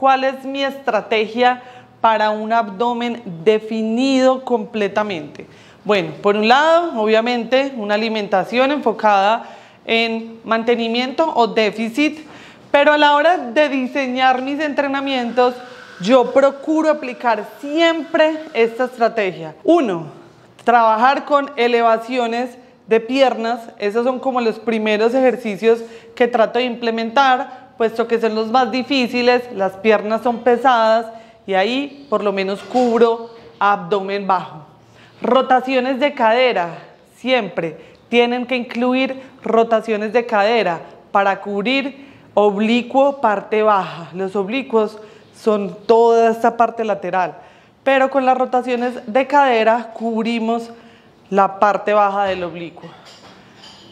¿Cuál es mi estrategia para un abdomen definido completamente? Bueno, por un lado, obviamente, una alimentación enfocada en mantenimiento o déficit, pero a la hora de diseñar mis entrenamientos, yo procuro aplicar siempre esta estrategia. Uno, trabajar con elevaciones de piernas. Esos son como los primeros ejercicios que trato de implementar, puesto que son los más difíciles, las piernas son pesadas y ahí por lo menos cubro abdomen bajo. Rotaciones de cadera, siempre tienen que incluir rotaciones de cadera para cubrir oblicuo, parte baja. Los oblicuos son toda esta parte lateral, pero con las rotaciones de cadera cubrimos la parte baja del oblicuo.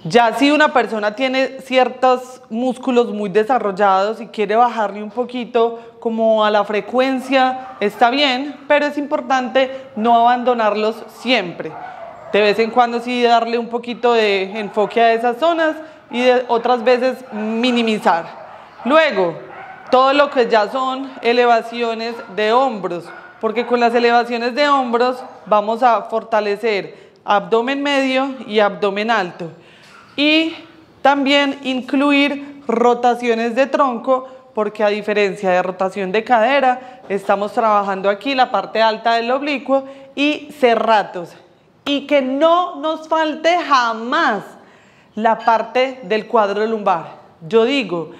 Ya si una persona tiene ciertos músculos muy desarrollados y quiere bajarle un poquito como a la frecuencia, está bien, pero es importante no abandonarlos siempre. De vez en cuando sí darle un poquito de enfoque a esas zonas y de otras veces minimizar. Luego, todo lo que ya son elevaciones de hombros, porque con las elevaciones de hombros vamos a fortalecer abdomen medio y abdomen alto. Y también incluir rotaciones de tronco, porque a diferencia de rotación de cadera, estamos trabajando aquí la parte alta del oblicuo y cerratos. Y que no nos falte jamás la parte del cuadro lumbar. Yo digo,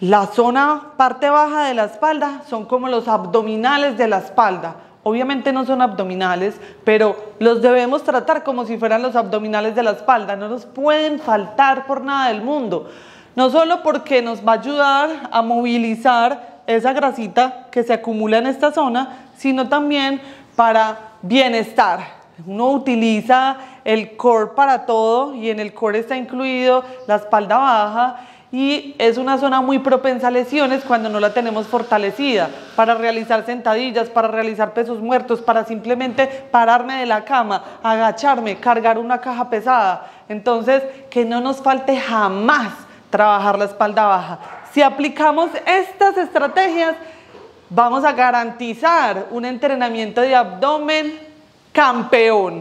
la zona parte baja de la espalda son como los abdominales de la espalda. Obviamente no son abdominales, pero los debemos tratar como si fueran los abdominales de la espalda. No nos pueden faltar por nada del mundo. No solo porque nos va a ayudar a movilizar esa grasita que se acumula en esta zona, sino también para bienestar. Uno utiliza el core para todo y en el core está incluido la espalda baja y es una zona muy propensa a lesiones cuando no la tenemos fortalecida para realizar sentadillas, para realizar pesos muertos, para simplemente pararme de la cama, agacharme, cargar una caja pesada. Entonces, que no nos falte jamás trabajar la espalda baja. Si aplicamos estas estrategias, vamos a garantizar un entrenamiento de abdomen campeón.